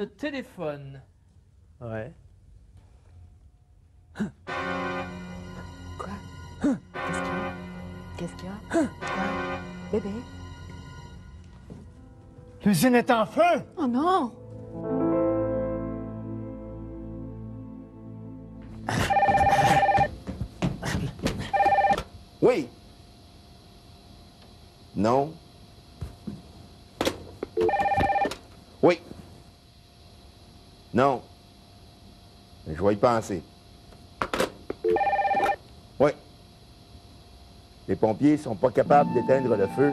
le téléphone. Ouais. Quoi? Qu'est-ce qu'il y a? Qu'est-ce qu'il y a? Quoi? Bébé? L'usine est en feu! Oh non! Oui! Non. Oui. Non. Mais je vais y penser. Oui. Les pompiers sont pas capables d'éteindre le feu.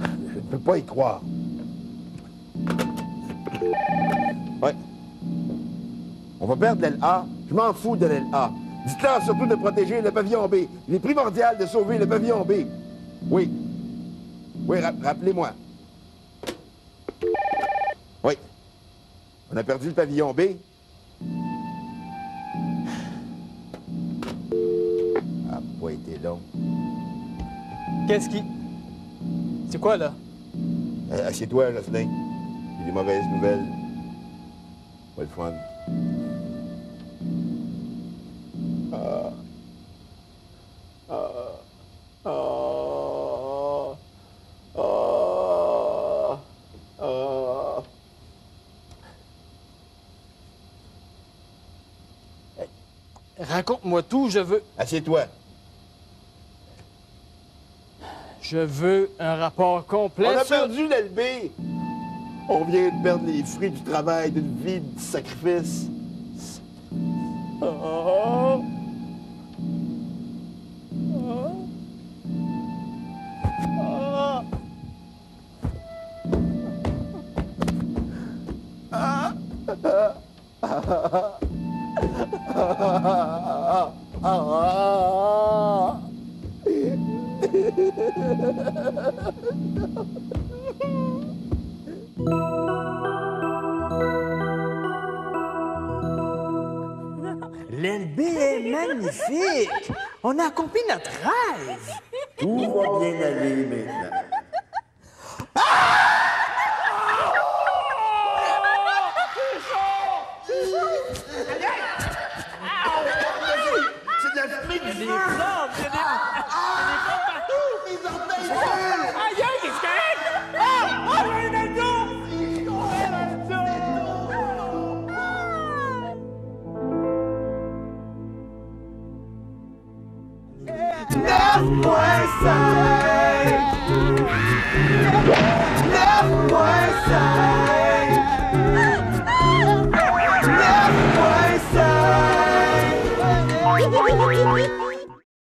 Je ne peux pas y croire. Oui. On va perdre l'LA. Je m'en fous de l'LA. Dites-leur surtout de protéger le pavillon B. Il est primordial de sauver le pavillon B. Oui. Oui, rappelez-moi. Oui. On a perdu le pavillon B. Ah, pas été long. Qu'est-ce qui... C'est quoi, là? Assieds-toi, Jocelyn. J'ai des mauvaises nouvelles. Pas le fun. Raconte-moi tout, je veux... Assieds-toi. Je veux un rapport complet sur... On a perdu l'LB. On vient de perdre les fruits du travail, d'une vie, du sacrifice. Oh. L'LB est magnifique! On a accompli notre rêve! Tout va bien aller maintenant. C'est de la fumée du feu! Il y a des plantes partout! Mes orteils brûlent! Aïe, aïe, qu'est-ce qu'il y a? Oh! Oh, j'ai un avion! That's my side.